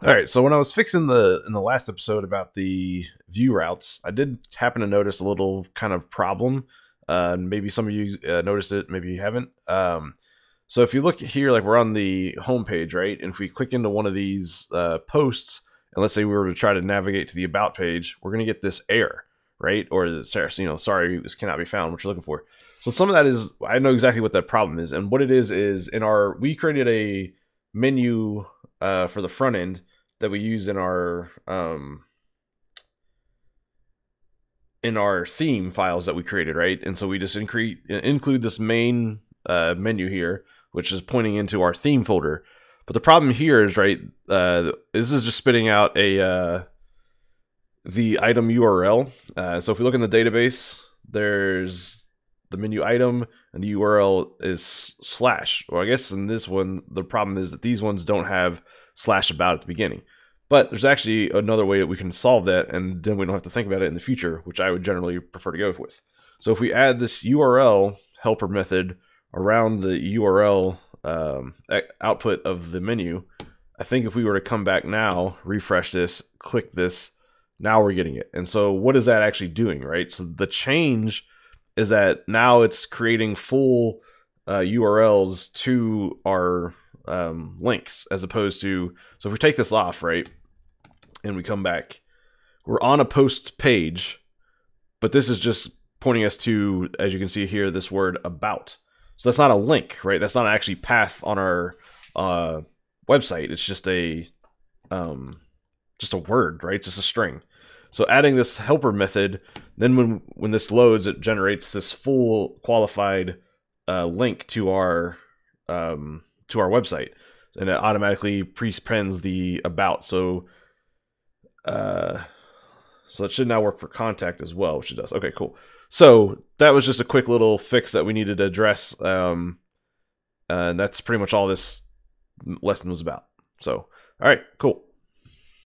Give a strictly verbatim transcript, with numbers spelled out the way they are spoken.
All right, so when I was fixing the in the last episode about the view routes, I did happen to notice a little kind of problem. Uh, maybe some of you uh, noticed it, maybe you haven't. Um, so if you look here, like we're on the home page, right? And if we click into one of these uh, posts, and let's say we were to try to navigate to the about page, we're going to get this error, right? Or this, you know, sorry, this cannot be found, what you're looking for. So some of that is, I know exactly what that problem is. And what it is is in our, we created a menu uh, for the front end that we use in our um, in our theme files that we created, right? And so we just incre include this main uh, menu here, which is pointing into our theme folder. But the problem here is, right, uh, this is just spitting out a uh, the item U R L. Uh, so if we look in the database, there's the menu item, and the U R L is slash. Or well, I guess in this one, the problem is that these ones don't have slash about at the beginning. But there's actually another way that we can solve that, and then we don't have to think about it in the future, which I would generally prefer to go with. So if we add this U R L helper method around the U R L um, output of the menu, I think if we were to come back now, refresh this, click this, now we're getting it. And so what is that actually doing, right? So the change is that now it's creating full uh, U R Ls to our um, links, as opposed to, so if we take this off, right, and we come back, we're on a post page, but this is just pointing us to, as you can see here, this word about. So that's not a link, right? That's not actually path on our uh, website. It's just a, um, just a word, right? It's just a string. So adding this helper method, then when, when this loads, it generates this full qualified uh, link to our, um, to our website, and it automatically prepends the about. So, uh, so it should now work for contact as well, which it does. Okay, cool. So that was just a quick little fix that we needed to address. Um, uh, and that's pretty much all this lesson was about. So, all right, cool.